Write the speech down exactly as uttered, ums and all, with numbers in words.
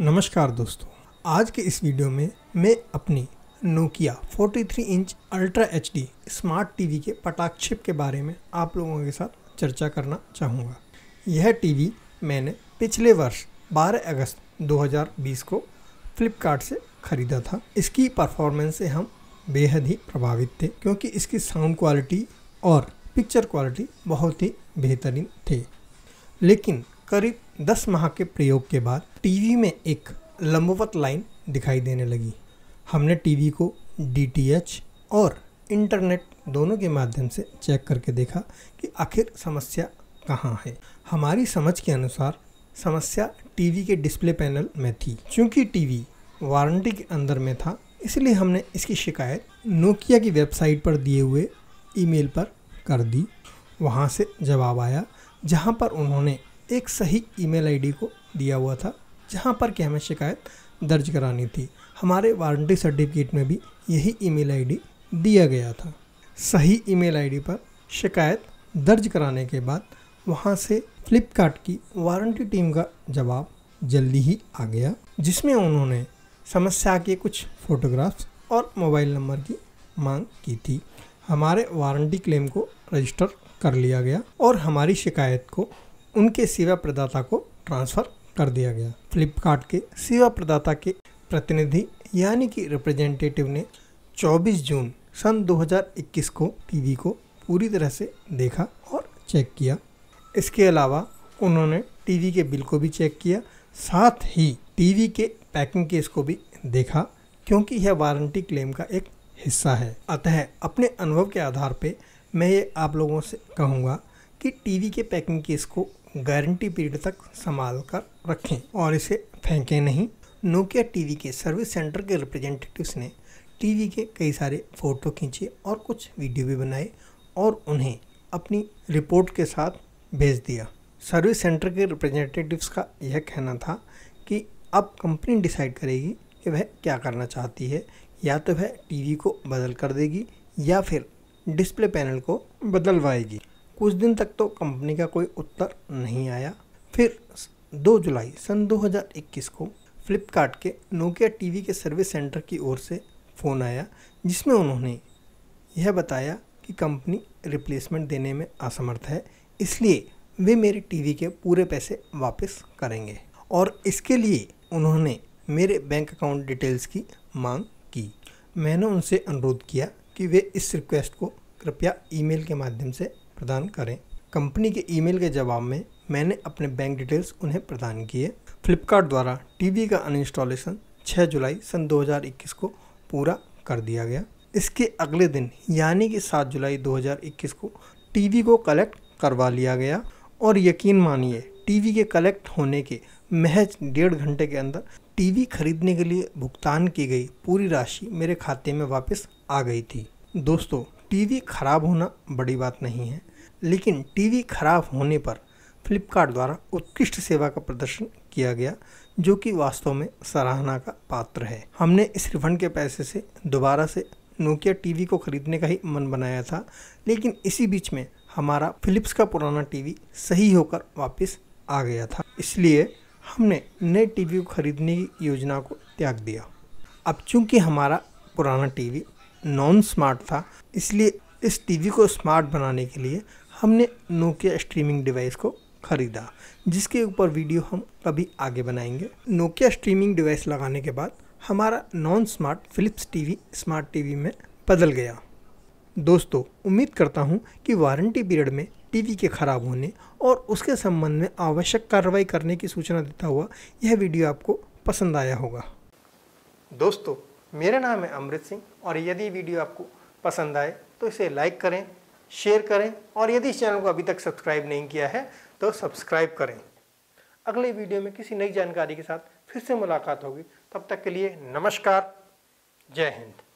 नमस्कार दोस्तों, आज के इस वीडियो में मैं अपनी नोकिया तैंतालीस inch ultra HD smart TV के पटाक्षेप के बारे में आप लोगों के साथ चर्चा करना चाहूँगा। यह टीवी मैंने पिछले वर्ष बारह अगस्त दो हज़ार बीस को फ्लिपकार्ट से ख़रीदा था। इसकी परफॉर्मेंस से हम बेहद ही प्रभावित थे क्योंकि इसकी साउंड क्वालिटी और पिक्चर क्वालिटी बहुत ही बेहतरीन थे। लेकिन करीब दस माह के प्रयोग के बाद टीवी में एक लंबवत लाइन दिखाई देने लगी। हमने टीवी को डीटीएच और इंटरनेट दोनों के माध्यम से चेक करके देखा कि आखिर समस्या कहाँ है। हमारी समझ के अनुसार समस्या टीवी के डिस्प्ले पैनल में थी। चूँकि टीवी वारंटी के अंदर में था, इसलिए हमने इसकी शिकायत नोकिया की वेबसाइट पर दिए हुए ईमेल पर कर दी। वहाँ से जवाब आया, जहाँ पर उन्होंने एक सही ईमेल आईडी को दिया हुआ था, जहाँ पर कि हमें शिकायत दर्ज करानी थी। हमारे वारंटी सर्टिफिकेट में भी यही ईमेल आईडी दिया गया था। सही ईमेल आईडी पर शिकायत दर्ज कराने के बाद वहाँ से फ्लिपकार्ट की वारंटी टीम का जवाब जल्दी ही आ गया, जिसमें उन्होंने समस्या के कुछ फ़ोटोग्राफ्स और मोबाइल नंबर की मांग की थी। हमारे वारंटी क्लेम को रजिस्टर कर लिया गया और हमारी शिकायत को उनके सेवा प्रदाता को ट्रांसफ़र कर दिया गया। फ्लिपकार्ट के सेवा प्रदाता के प्रतिनिधि यानी कि रिप्रेजेंटेटिव ने चौबीस जून सन दो हज़ार इक्कीस को टीवी को पूरी तरह से देखा और चेक किया। इसके अलावा उन्होंने टीवी के बिल को भी चेक किया, साथ ही टीवी के पैकिंग केस को भी देखा क्योंकि यह वारंटी क्लेम का एक हिस्सा है। अतः अपने अनुभव के आधार पर मैं ये आप लोगों से कहूँगा कि टीवी के पैकिंग केस को गारंटी पीरियड तक संभाल कर रखें और इसे फेंकें नहीं। नोकिया टीवी के सर्विस सेंटर के रिप्रेजेंटेटिव्स ने टीवी के कई सारे फ़ोटो खींचे और कुछ वीडियो भी बनाए और उन्हें अपनी रिपोर्ट के साथ भेज दिया। सर्विस सेंटर के रिप्रेजेंटेटिव्स का यह कहना था कि अब कंपनी डिसाइड करेगी कि वह क्या करना चाहती है, या तो वह टीवी को बदल कर देगी या फिर डिस्प्ले पैनल को बदलवाएगी। कुछ दिन तक तो कंपनी का कोई उत्तर नहीं आया। फिर दो जुलाई सन दो हज़ार इक्कीस को फ्लिपकार्ट के नोकिया टीवी के सर्विस सेंटर की ओर से फ़ोन आया, जिसमें उन्होंने यह बताया कि कंपनी रिप्लेसमेंट देने में असमर्थ है, इसलिए वे मेरे टीवी के पूरे पैसे वापस करेंगे और इसके लिए उन्होंने मेरे बैंक अकाउंट डिटेल्स की मांग की। मैंने उनसे अनुरोध किया कि वे इस रिक्वेस्ट को कृपया ईमेल के माध्यम से प्रदान करें। कंपनी के ईमेल के जवाब में मैंने अपने बैंक डिटेल्स उन्हें प्रदान किए। फ्लिपकार्ट द्वारा टीवी का अनइंस्टॉलेशन छह जुलाई सन दो हज़ार इक्कीस को पूरा कर दिया गया। इसके अगले दिन यानी कि सात जुलाई दो हज़ार इक्कीस को टीवी को कलेक्ट करवा लिया गया और यकीन मानिए टीवी के कलेक्ट होने के महज डेढ़ घंटे के अंदर टीवी खरीदने के लिए भुगतान की गई पूरी राशि मेरे खाते में वापस आ गई थी। दोस्तों, टीवी खराब होना बड़ी बात नहीं है, लेकिन टीवी खराब होने पर फ्लिपकार्ट द्वारा उत्कृष्ट सेवा का प्रदर्शन किया गया, जो कि वास्तव में सराहना का पात्र है। हमने इस रिफंड के पैसे से दोबारा से नोकिया टीवी को खरीदने का ही मन बनाया था, लेकिन इसी बीच में हमारा फिलिप्स का पुराना टीवी सही होकर वापस आ गया था, इसलिए हमने नए टीवी को खरीदने की योजना को त्याग दिया। अब चूँकि हमारा पुराना टीवी नॉन स्मार्ट था, इसलिए इस टीवी को स्मार्ट बनाने के लिए हमने नोकिया स्ट्रीमिंग डिवाइस को ख़रीदा, जिसके ऊपर वीडियो हम कभी आगे बनाएंगे। नोकिया स्ट्रीमिंग डिवाइस लगाने के बाद हमारा non smart Philips TV smart TV में बदल गया। दोस्तों, उम्मीद करता हूं कि वारंटी पीरियड में टीवी के ख़राब होने और उसके संबंध में आवश्यक कार्रवाई करने की सूचना देता हुआ यह वीडियो आपको पसंद आया होगा। दोस्तों, मेरा नाम है अमृत सिंह और यदि वीडियो आपको पसंद आए तो इसे लाइक करें, शेयर करें और यदि इस चैनल को अभी तक सब्सक्राइब नहीं किया है तो सब्सक्राइब करें। अगले वीडियो में किसी नई जानकारी के साथ फिर से मुलाकात होगी। तब तक के लिए नमस्कार, जय हिंद।